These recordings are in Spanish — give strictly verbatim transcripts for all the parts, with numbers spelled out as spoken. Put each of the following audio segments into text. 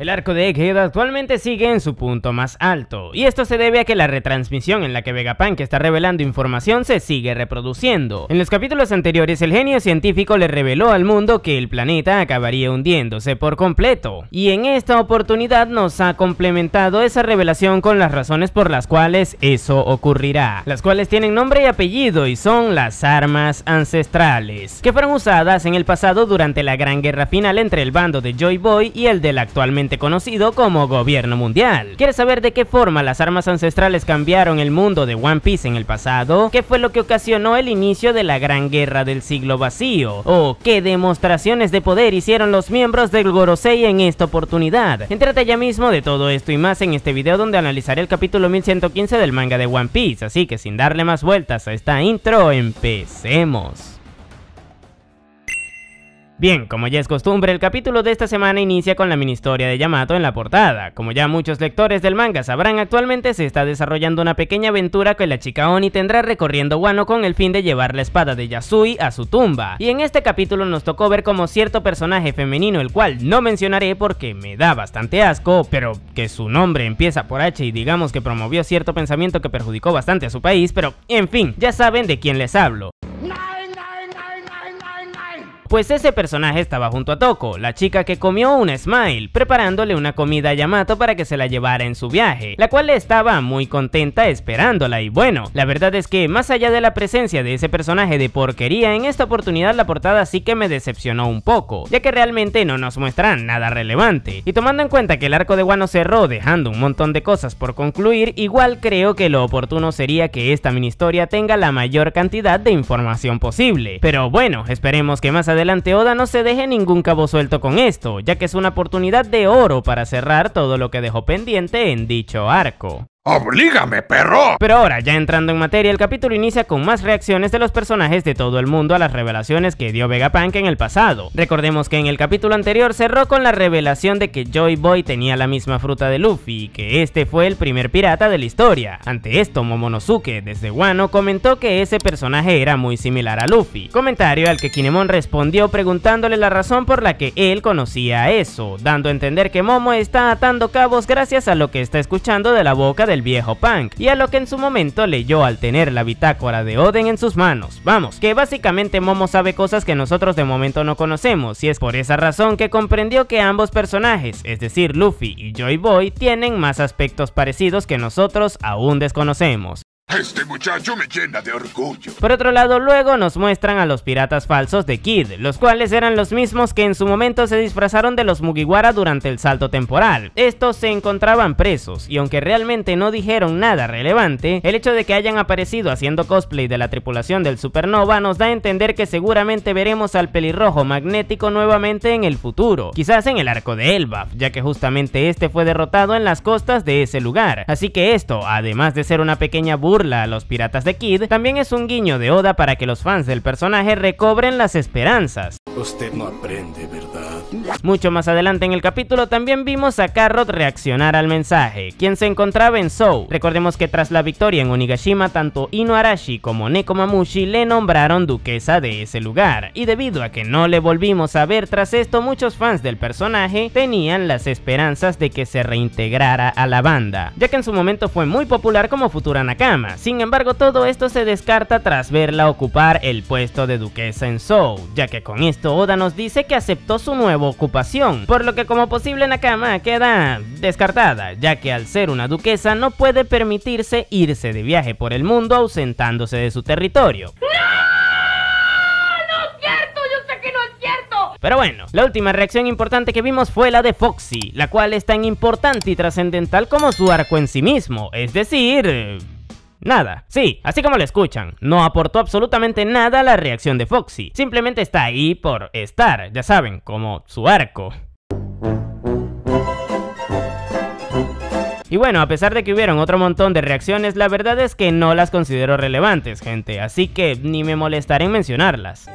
El arco de Egghead actualmente sigue en su punto más alto, y esto se debe a que la retransmisión en la que Vegapunk está revelando información se sigue reproduciendo. En los capítulos anteriores el genio científico le reveló al mundo que el planeta acabaría hundiéndose por completo, y en esta oportunidad nos ha complementado esa revelación con las razones por las cuales eso ocurrirá, las cuales tienen nombre y apellido y son las armas ancestrales, que fueron usadas en el pasado durante la gran guerra final entre el bando de Joy Boy y el del actualmente conocido como gobierno mundial. ¿Quieres saber de qué forma las armas ancestrales cambiaron el mundo de One Piece en el pasado? ¿Qué fue lo que ocasionó el inicio de la gran guerra del siglo vacío? ¿O qué demostraciones de poder hicieron los miembros del Gorosei en esta oportunidad? Entrate ya mismo de todo esto y más en este video donde analizaré el capítulo mil ciento quince del manga de One Piece, así que sin darle más vueltas a esta intro, empecemos. Bien, como ya es costumbre, el capítulo de esta semana inicia con la mini historia de Yamato en la portada. Como ya muchos lectores del manga sabrán, actualmente se está desarrollando una pequeña aventura que la chica Oni tendrá recorriendo Wano con el fin de llevar la espada de Yasui a su tumba. Y en este capítulo nos tocó ver como cierto personaje femenino, el cual no mencionaré porque me da bastante asco, pero que su nombre empieza por H y digamos que promovió cierto pensamiento que perjudicó bastante a su país, pero en fin, ya saben de quién les hablo. Pues ese personaje estaba junto a Toko, la chica que comió una Smile, preparándole una comida a Yamato para que se la llevara en su viaje, la cual estaba muy contenta esperándola. Y bueno, la verdad es que más allá de la presencia de ese personaje de porquería, en esta oportunidad la portada sí que me decepcionó un poco, ya que realmente no nos muestran nada relevante, y tomando en cuenta que el arco de Wano cerró dejando un montón de cosas por concluir, igual creo que lo oportuno sería que esta mini historia tenga la mayor cantidad de información posible. Pero bueno, esperemos que más adelante Adelante Oda no se deje ningún cabo suelto con esto, ya que es una oportunidad de oro para cerrar todo lo que dejó pendiente en dicho arco. ¡Oblígame, perro! Pero ahora, ya entrando en materia, el capítulo inicia con más reacciones de los personajes de todo el mundo a las revelaciones que dio Vegapunk en el pasado. Recordemos que en el capítulo anterior cerró con la revelación de que Joy Boy tenía la misma fruta de Luffy y que este fue el primer pirata de la historia. Ante esto, Momonosuke, desde Wano, comentó que ese personaje era muy similar a Luffy, comentario al que Kinemon respondió preguntándole la razón por la que él conocía eso, dando a entender que Momo está atando cabos gracias a lo que está escuchando de la boca de del viejo Punk, y a lo que en su momento leyó al tener la bitácora de Oden en sus manos. Vamos, que básicamente Momo sabe cosas que nosotros de momento no conocemos, y es por esa razón que comprendió que ambos personajes, es decir Luffy y Joy Boy, tienen más aspectos parecidos que nosotros aún desconocemos. Este muchacho me llena de orgullo. Por otro lado, luego nos muestran a los piratas falsos de Kid, los cuales eran los mismos que en su momento se disfrazaron de los Mugiwara durante el salto temporal. Estos se encontraban presos, y aunque realmente no dijeron nada relevante, el hecho de que hayan aparecido haciendo cosplay de la tripulación del Supernova nos da a entender que seguramente veremos al pelirrojo magnético nuevamente en el futuro, quizás en el arco de Elbaf, ya que justamente este fue derrotado en las costas de ese lugar. Así que esto, además de ser una pequeña burla a los piratas de Kid, también es un guiño de Oda para que los fans del personaje recobren las esperanzas. Usted no aprende, ¿verdad? Mucho más adelante en el capítulo también vimos a Carrot reaccionar al mensaje, quien se encontraba en Soul. Recordemos que tras la victoria en Onigashima, tanto Inuarashi como Nekomamushi le nombraron duquesa de ese lugar, y debido a que no le volvimos a ver tras esto, muchos fans del personaje tenían las esperanzas de que se reintegrara a la banda, ya que en su momento fue muy popular como futura Nakama. Sin embargo, todo esto se descarta tras verla ocupar el puesto de duquesa en Soul, ya que con esto Oda nos dice que aceptó su nueva ocupación, por lo que como posible Nakama queda descartada, ya que al ser una duquesa no puede permitirse irse de viaje por el mundo ausentándose de su territorio. ¡No! Pero bueno, la última reacción importante que vimos fue la de Foxy, la cual es tan importante y trascendental como su arco en sí mismo, es decir... nada. Sí, así como lo escuchan, no aportó absolutamente nada a la reacción de Foxy, simplemente está ahí por estar, ya saben, como su arco. Y bueno, a pesar de que hubieron otro montón de reacciones, la verdad es que no las considero relevantes, gente, así que ni me molestaré en mencionarlas.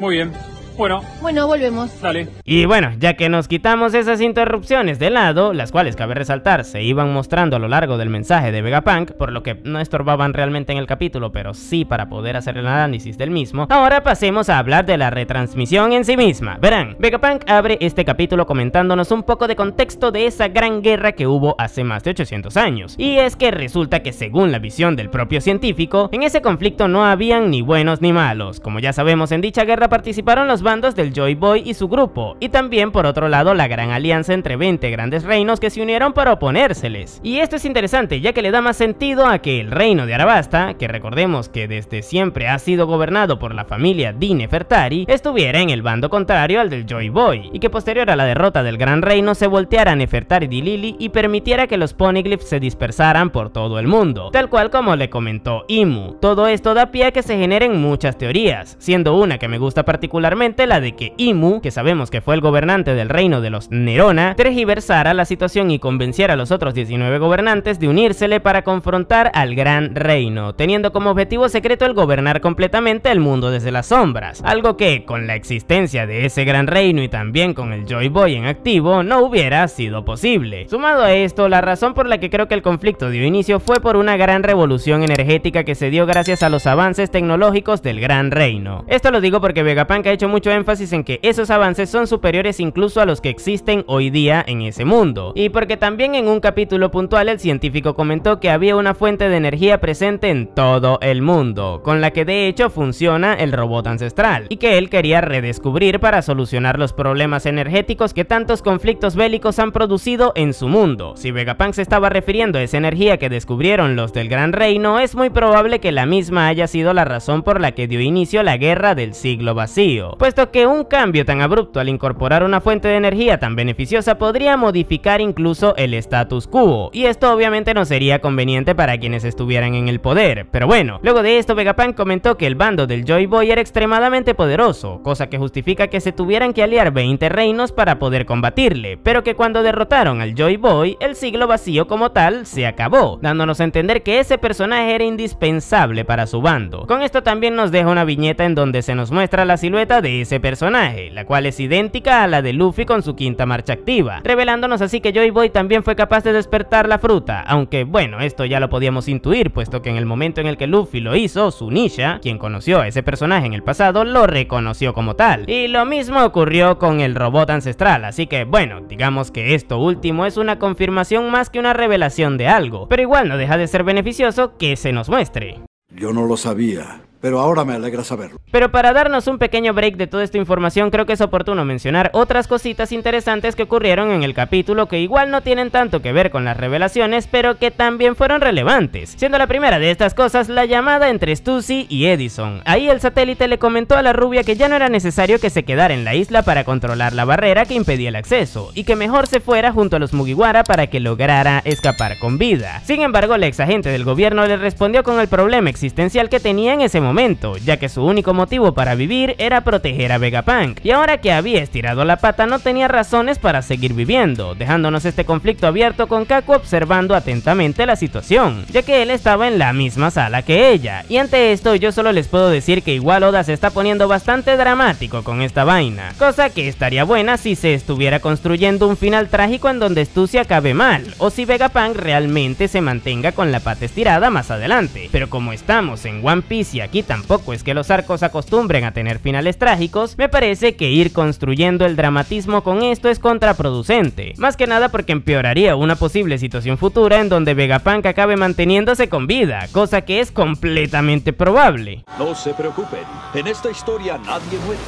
Muy bien. Bueno. Bueno, volvemos. Dale. Y bueno, ya que nos quitamos esas interrupciones de lado, las cuales cabe resaltar se iban mostrando a lo largo del mensaje de Vegapunk, por lo que no estorbaban realmente en el capítulo, pero sí para poder hacer el análisis del mismo, ahora pasemos a hablar de la retransmisión en sí misma. Verán, Vegapunk abre este capítulo comentándonos un poco de contexto de esa gran guerra que hubo hace más de ochocientos años, y es que resulta que según la visión del propio científico, en ese conflicto no habían ni buenos ni malos. Como ya sabemos, en dicha guerra participaron los bandos del Joy Boy y su grupo, y también por otro lado la gran alianza entre veinte grandes reinos que se unieron para oponérseles. Y esto es interesante, ya que le da más sentido a que el reino de Arabasta, que recordemos que desde siempre ha sido gobernado por la familia de Nefertari, estuviera en el bando contrario al del Joy Boy, y que posterior a la derrota del gran reino se volteara a Nefertari y Lili y permitiera que los Ponyglyphs se dispersaran por todo el mundo, tal cual como le comentó Imu. Todo esto da pie a que se generen muchas teorías, siendo una que me gusta particularmente la de que Imu, que sabemos que fue el gobernante del reino de los Nerona, tergiversara la situación y convenciera a los otros diecinueve gobernantes de unírsele para confrontar al gran reino, teniendo como objetivo secreto el gobernar completamente el mundo desde las sombras, algo que con la existencia de ese gran reino y también con el Joy Boy en activo no hubiera sido posible. Sumado a esto, la razón por la que creo que el conflicto dio inicio fue por una gran revolución energética que se dio gracias a los avances tecnológicos del gran reino. Esto lo digo porque Vegapunk ha hecho mucho énfasis en que esos avances son superiores incluso a los que existen hoy día en ese mundo, y porque también en un capítulo puntual el científico comentó que había una fuente de energía presente en todo el mundo, con la que de hecho funciona el robot ancestral, y que él quería redescubrir para solucionar los problemas energéticos que tantos conflictos bélicos han producido en su mundo. Si Vegapunk se estaba refiriendo a esa energía que descubrieron los del Gran Reino, es muy probable que la misma haya sido la razón por la que dio inicio la guerra del siglo vacío, puesto que un cambio tan abrupto al incorporar una fuente de energía tan beneficiosa podría modificar incluso el status quo, y esto obviamente no sería conveniente para quienes estuvieran en el poder. Pero bueno, luego de esto Vegapunk comentó que el bando del Joy Boy era extremadamente poderoso, cosa que justifica que se tuvieran que aliar veinte reinos para poder combatirle, pero que cuando derrotaron al Joy Boy, el siglo vacío como tal se acabó, dándonos a entender que ese personaje era indispensable para su bando. Con esto también nos deja una viñeta en donde se nos muestra la silueta de ese personaje, la cual es idéntica a la de Luffy con su quinta marcha activa, revelándonos así que Joy Boy también fue capaz de despertar la fruta, aunque bueno, esto ya lo podíamos intuir, puesto que en el momento en el que Luffy lo hizo, Tsunisha, quien conoció a ese personaje en el pasado, lo reconoció como tal, y lo mismo ocurrió con el robot ancestral, así que bueno, digamos que esto último es una confirmación más que una revelación de algo, pero igual no deja de ser beneficioso que se nos muestre. Yo no lo sabía, pero ahora me alegra saberlo. Pero para darnos un pequeño break de toda esta información, creo que es oportuno mencionar otras cositas interesantes que ocurrieron en el capítulo, que igual no tienen tanto que ver con las revelaciones, pero que también fueron relevantes, siendo la primera de estas cosas la llamada entre Stussy y Edison. Ahí el satélite le comentó a la rubia que ya no era necesario que se quedara en la isla para controlar la barrera que impedía el acceso, y que mejor se fuera junto a los Mugiwara para que lograra escapar con vida. Sin embargo, la ex agente del gobierno le respondió con el problema existencial que tenía en ese momento momento, ya que su único motivo para vivir era proteger a Vegapunk, y ahora que había estirado la pata no tenía razones para seguir viviendo, dejándonos este conflicto abierto con Kaku observando atentamente la situación, ya que él estaba en la misma sala que ella. Y ante esto yo solo les puedo decir que igual Oda se está poniendo bastante dramático con esta vaina, cosa que estaría buena si se estuviera construyendo un final trágico en donde Stussy acabe mal, o si Vegapunk realmente se mantenga con la pata estirada más adelante, pero como estamos en One Piece y aquí y tampoco es que los arcos acostumbren a tener finales trágicos, me parece que ir construyendo el dramatismo con esto es contraproducente, más que nada porque empeoraría una posible situación futura en donde Vegapunk acabe manteniéndose con vida, cosa que es completamente probable. No se preocupen, en esta historia nadie muere,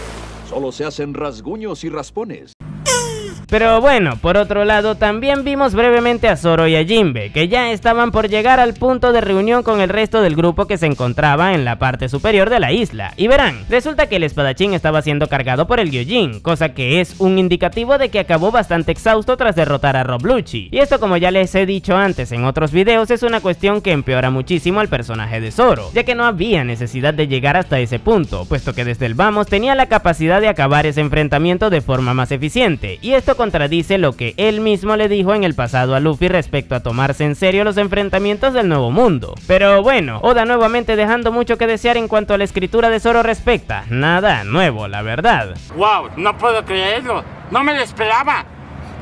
solo se hacen rasguños y raspones. Pero bueno, por otro lado también vimos brevemente a Zoro y a Jinbe, que ya estaban por llegar al punto de reunión con el resto del grupo que se encontraba en la parte superior de la isla. Y verán, resulta que el espadachín estaba siendo cargado por el Gyojin, cosa que es un indicativo de que acabó bastante exhausto tras derrotar a Rob Lucci. Y esto, como ya les he dicho antes en otros videos, es una cuestión que empeora muchísimo al personaje de Zoro, ya que no había necesidad de llegar hasta ese punto, puesto que desde el vamos tenía la capacidad de acabar ese enfrentamiento de forma más eficiente, y esto contradice lo que él mismo le dijo en el pasado a Luffy respecto a tomarse en serio los enfrentamientos del nuevo mundo. Pero bueno, Oda nuevamente dejando mucho que desear en cuanto a la escritura de Zoro respecta. Nada nuevo, la verdad. Wow, no puedo creerlo, no me lo esperaba.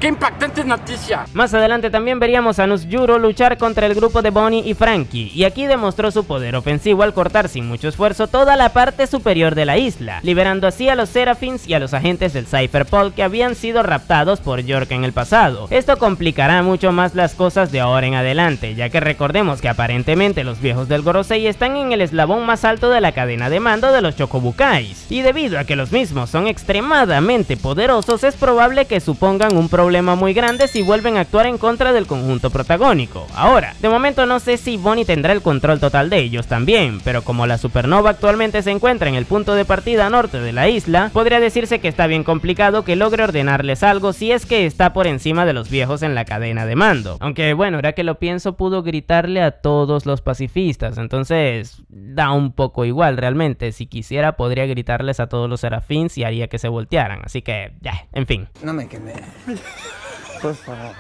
¡Qué impactante noticia! Más adelante también veríamos a Nusjuro luchar contra el grupo de Bonnie y Frankie, y aquí demostró su poder ofensivo al cortar sin mucho esfuerzo toda la parte superior de la isla, liberando así a los Serafins y a los agentes del Cypherpol que habían sido raptados por York en el pasado. Esto complicará mucho más las cosas de ahora en adelante, ya que recordemos que aparentemente los viejos del Gorosei están en el eslabón más alto de la cadena de mando de los Chocobukais, y debido a que los mismos son extremadamente poderosos es probable que supongan un problema problema muy grande si vuelven a actuar en contra del conjunto protagónico. Ahora, de momento no sé si Bonnie tendrá el control total de ellos también, pero como la supernova actualmente se encuentra en el punto de partida norte de la isla, podría decirse que está bien complicado que logre ordenarles algo si es que está por encima de los viejos en la cadena de mando. Aunque bueno, ahora que lo pienso, pudo gritarle a todos los pacifistas, entonces da un poco igual realmente. Si quisiera podría gritarles a todos los serafins y haría que se voltearan, así que ya, en fin. No me quemé.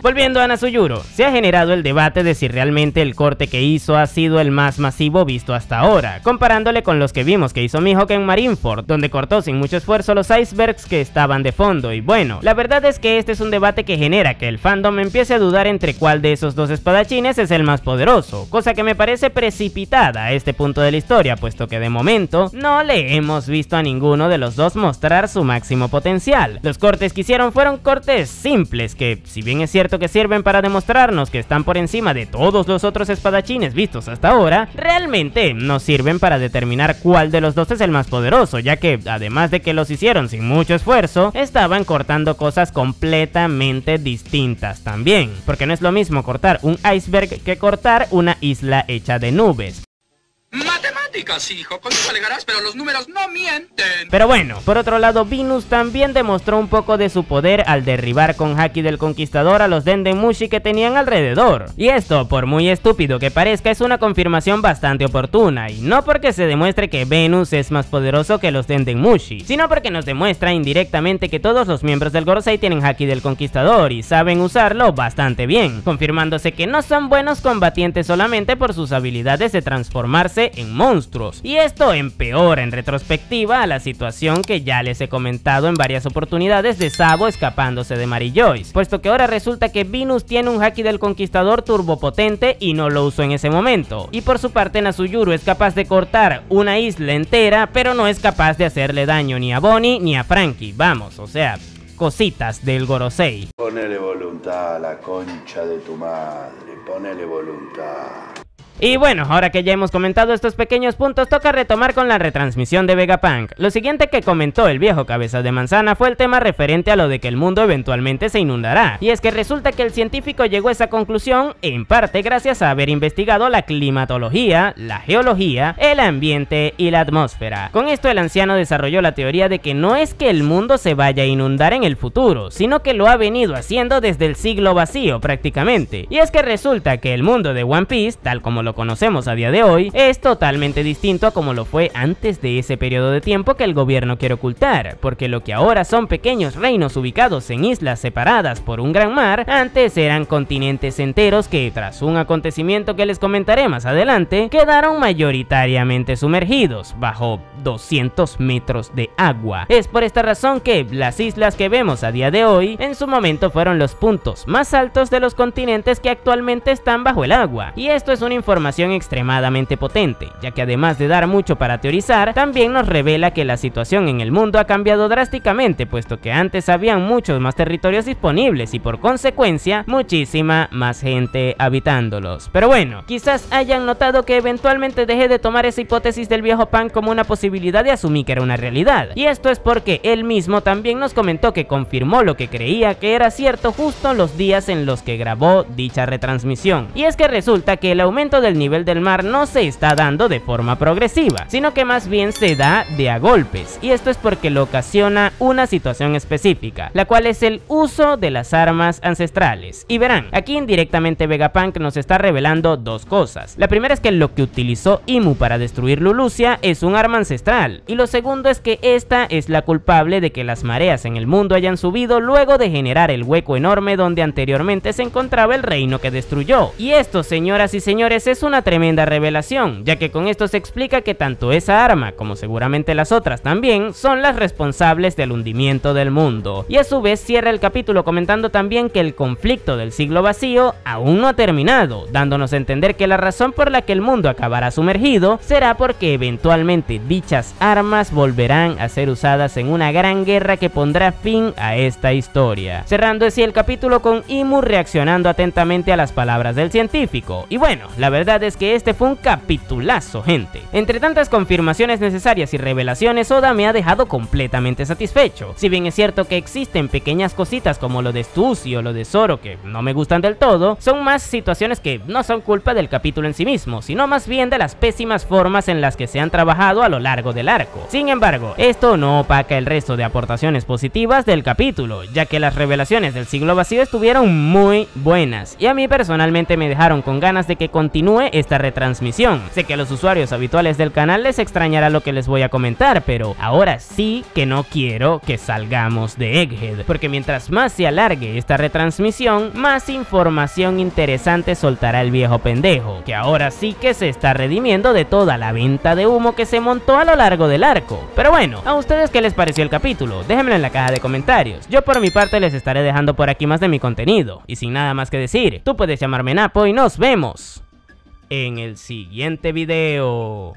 Volviendo a Nusjuro, se ha generado el debate de si realmente el corte que hizo ha sido el más masivo visto hasta ahora, comparándole con los que vimos que hizo Mihawk en Marineford, donde cortó sin mucho esfuerzo los icebergs que estaban de fondo. Y bueno, la verdad es que este es un debate que genera que el fandom empiece a dudar entre cuál de esos dos espadachines es el más poderoso, cosa que me parece precipitada a este punto de la historia, puesto que de momento no le hemos visto a ninguno de los dos mostrar su máximo potencial. Los cortes que hicieron fueron cortes simples que, si bien es cierto que sirven para demostrarnos que están por encima de todos los otros espadachines vistos hasta ahora, realmente no sirven para determinar cuál de los dos es el más poderoso, ya que, además de que los hicieron sin mucho esfuerzo, estaban cortando cosas completamente distintas también, porque no es lo mismo cortar un iceberg que cortar una isla hecha de nubes. Matemáticas, hijo, con eso alegarás, pero los números no mienten. Pero bueno, por otro lado, Venus también demostró un poco de su poder al derribar con Haki del Conquistador a los Denden Mushi que tenían alrededor. Y esto, por muy estúpido que parezca, es una confirmación bastante oportuna, y no porque se demuestre que Venus es más poderoso que los Denden Mushi, sino porque nos demuestra indirectamente que todos los miembros del Gorosei tienen Haki del Conquistador y saben usarlo bastante bien, confirmándose que no son buenos combatientes solamente por sus habilidades de transformarse en monstruos. Y esto empeora en retrospectiva a la situación que ya les he comentado en varias oportunidades de Sabo escapándose de Mary Joyce, puesto que ahora resulta que Venus tiene un Haki del Conquistador turbopotente y no lo usó en ese momento, y por su parte Nusjuro es capaz de cortar una isla entera pero no es capaz de hacerle daño ni a Bonnie ni a Frankie. Vamos, o sea, cositas del Gorosei. Ponele voluntad a la concha de tu madre, ponele voluntad. Y bueno, ahora que ya hemos comentado estos pequeños puntos, toca retomar con la retransmisión de Vegapunk. Lo siguiente que comentó el viejo cabeza de manzana fue el tema referente a lo de que el mundo eventualmente se inundará, y es que resulta que el científico llegó a esa conclusión en parte gracias a haber investigado la climatología, la geología, el ambiente y la atmósfera. Con esto el anciano desarrolló la teoría de que no es que el mundo se vaya a inundar en el futuro, sino que lo ha venido haciendo desde el siglo vacío prácticamente, y es que resulta que el mundo de One Piece, tal como lo lo conocemos a día de hoy, es totalmente distinto a como lo fue antes de ese periodo de tiempo que el gobierno quiere ocultar, porque lo que ahora son pequeños reinos ubicados en islas separadas por un gran mar, antes eran continentes enteros que, tras un acontecimiento que les comentaré más adelante, quedaron mayoritariamente sumergidos bajo doscientos metros de agua. Es por esta razón que las islas que vemos a día de hoy en su momento fueron los puntos más altos de los continentes que actualmente están bajo el agua, y esto es una información información extremadamente potente, ya que además de dar mucho para teorizar, también nos revela que la situación en el mundo ha cambiado drásticamente, puesto que antes habían muchos más territorios disponibles y por consecuencia muchísima más gente habitándolos. Pero bueno, quizás hayan notado que eventualmente dejé de tomar esa hipótesis del viejo Pan como una posibilidad de asumir que era una realidad, y esto es porque él mismo también nos comentó que confirmó lo que creía que era cierto justo los días en los que grabó dicha retransmisión, y es que resulta que el aumento de del nivel del mar no se está dando de forma progresiva, sino que más bien se da de a golpes, y esto es porque lo ocasiona una situación específica, la cual es el uso de las armas ancestrales. Y verán, aquí indirectamente Vegapunk nos está revelando dos cosas. La primera es que lo que utilizó Imu para destruir Lulucia es un arma ancestral, y lo segundo es que esta es la culpable de que las mareas en el mundo hayan subido luego de generar el hueco enorme donde anteriormente se encontraba el reino que destruyó. Y esto, señoras y señores, es una tremenda revelación, ya que con esto se explica que tanto esa arma, como seguramente las otras también, son las responsables del hundimiento del mundo. Y a su vez cierra el capítulo comentando también que el conflicto del siglo vacío aún no ha terminado, dándonos a entender que la razón por la que el mundo acabará sumergido será porque eventualmente dichas armas volverán a ser usadas en una gran guerra que pondrá fin a esta historia, cerrando así el capítulo con Imu reaccionando atentamente a las palabras del científico. Y bueno, la verdad es que este fue un capitulazo, gente. Entre tantas confirmaciones necesarias y revelaciones, Oda me ha dejado completamente satisfecho. Si bien es cierto que existen pequeñas cositas como lo de Stussy o lo de Zoro que no me gustan del todo, son más situaciones que no son culpa del capítulo en sí mismo, sino más bien de las pésimas formas en las que se han trabajado a lo largo del arco. Sin embargo, esto no opaca el resto de aportaciones positivas del capítulo, ya que las revelaciones del siglo vacío estuvieron muy buenas, y a mí personalmente me dejaron con ganas de que continúe esta retransmisión. Sé que a los usuarios habituales del canal les extrañará lo que les voy a comentar, pero ahora sí que no quiero que salgamos de Egghead, porque mientras más se alargue esta retransmisión, más información interesante soltará el viejo pendejo, que ahora sí que se está redimiendo de toda la venta de humo que se montó a lo largo del arco. Pero bueno, ¿a ustedes qué les pareció el capítulo? Déjenmelo en la caja de comentarios. Yo por mi parte les estaré dejando por aquí más de mi contenido, y sin nada más que decir, tú puedes llamarme Napo y nos vemos en el siguiente video.